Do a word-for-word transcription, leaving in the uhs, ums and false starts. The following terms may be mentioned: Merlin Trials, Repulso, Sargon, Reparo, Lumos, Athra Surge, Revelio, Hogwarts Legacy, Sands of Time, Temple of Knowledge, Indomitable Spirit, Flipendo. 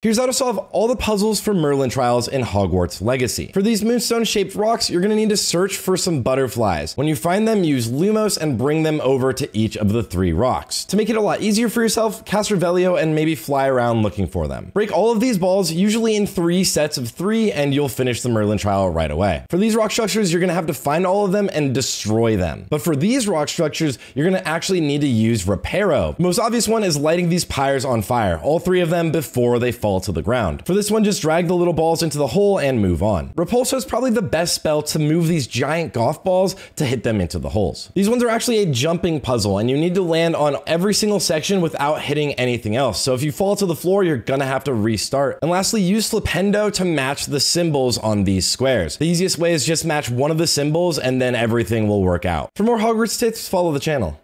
Here's how to solve all the puzzles for Merlin Trials in Hogwarts Legacy. For these moonstone-shaped rocks, you're going to need to search for some butterflies. When you find them, use Lumos and bring them over to each of the three rocks. To make it a lot easier for yourself, cast Revelio and maybe fly around looking for them. Break all of these balls, usually in three sets of three, and you'll finish the Merlin Trial right away. For these rock structures, you're going to have to find all of them and destroy them. But for these rock structures, you're going to actually need to use Reparo. The most obvious one is lighting these pyres on fire, all three of them before they fall to the ground. For this one, just drag the little balls into the hole and move on. Repulso is probably the best spell to move these giant golf balls to hit them into the holes. These ones are actually a jumping puzzle, and you need to land on every single section without hitting anything else. So if you fall to the floor, you're gonna have to restart. And lastly, use Flipendo to match the symbols on these squares. The easiest way is just match one of the symbols and then everything will work out. For more Hogwarts tips, follow the channel.